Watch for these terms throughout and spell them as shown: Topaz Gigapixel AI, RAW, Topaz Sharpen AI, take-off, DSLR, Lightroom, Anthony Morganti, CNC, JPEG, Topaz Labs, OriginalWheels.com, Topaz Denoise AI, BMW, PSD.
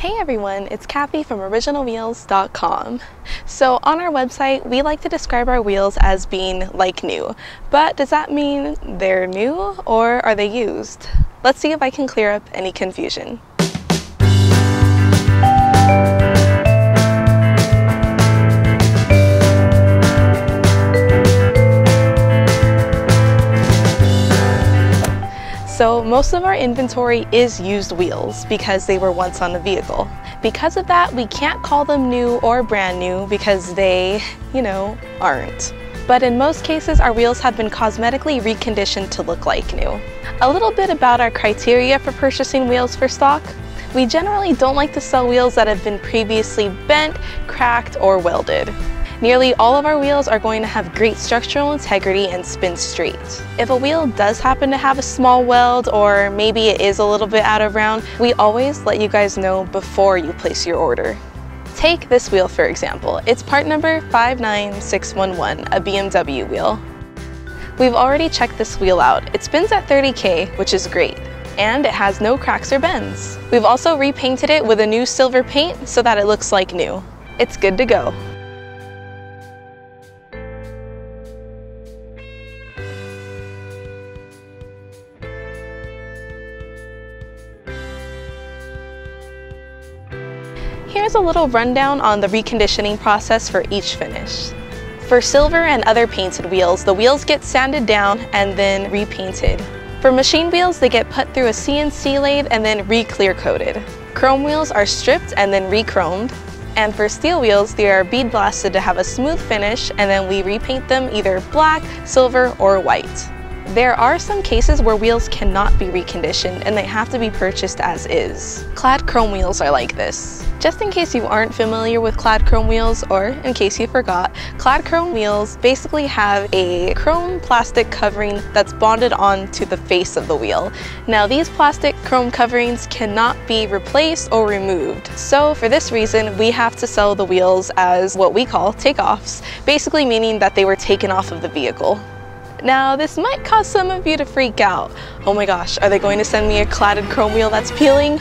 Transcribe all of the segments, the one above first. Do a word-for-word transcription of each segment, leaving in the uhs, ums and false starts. Hey everyone, it's Kathy from Original Wheels dot com. So on our website, we like to describe our wheels as being like new, but does that mean they're new or are they used? Let's see if I can clear up any confusion. So most of our inventory is used wheels because they were once on a vehicle. Because of that, we can't call them new or brand new because they, you know, aren't. But in most cases, our wheels have been cosmetically reconditioned to look like new. A little bit about our criteria for purchasing wheels for stock. We generally don't like to sell wheels that have been previously bent, cracked, or welded. Nearly all of our wheels are going to have great structural integrity and spin straight. If a wheel does happen to have a small weld or maybe it is a little bit out of round, we always let you guys know before you place your order. Take this wheel for example. It's part number five nine six one one, a B M W wheel. We've already checked this wheel out. It spins at thirty K, which is great, and it has no cracks or bends. We've also repainted it with a new silver paint so that it looks like new. It's good to go. Here's a little rundown on the reconditioning process for each finish. For silver and other painted wheels, the wheels get sanded down and then repainted. For machine wheels, they get put through a C N C lathe and then re-clear coated. Chrome wheels are stripped and then re-chromed. And for steel wheels, they are bead blasted to have a smooth finish and then we repaint them either black, silver, or white. There are some cases where wheels cannot be reconditioned and they have to be purchased as is. Clad chrome wheels are like this. Just in case you aren't familiar with clad chrome wheels, or in case you forgot, clad chrome wheels basically have a chrome plastic covering that's bonded onto the face of the wheel. Now these plastic chrome coverings cannot be replaced or removed. So for this reason, we have to sell the wheels as what we call takeoffs, basically meaning that they were taken off of the vehicle. Now, this might cause some of you to freak out. Oh my gosh, are they going to send me a cladded chrome wheel that's peeling?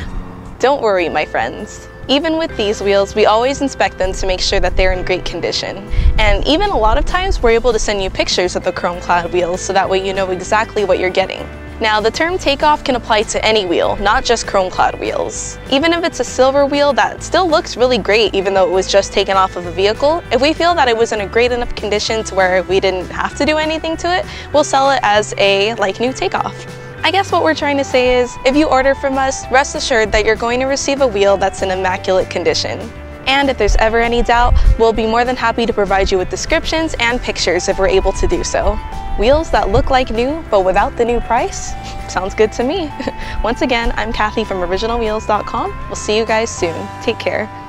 Don't worry, my friends. Even with these wheels, we always inspect them to make sure that they're in great condition. And even a lot of times, we're able to send you pictures of the chrome clad wheels so that way you know exactly what you're getting. Now, the term takeoff can apply to any wheel, not just chrome clad wheels. Even if it's a silver wheel that still looks really great even though it was just taken off of a vehicle, if we feel that it was in a great enough condition to where we didn't have to do anything to it, we'll sell it as a like new takeoff. I guess what we're trying to say is, if you order from us, rest assured that you're going to receive a wheel that's in immaculate condition. And if there's ever any doubt, we'll be more than happy to provide you with descriptions and pictures if we're able to do so. Wheels that look like new, but without the new price? Sounds good to me. Once again, I'm Kathy from Original Wheels dot com. We'll see you guys soon. Take care.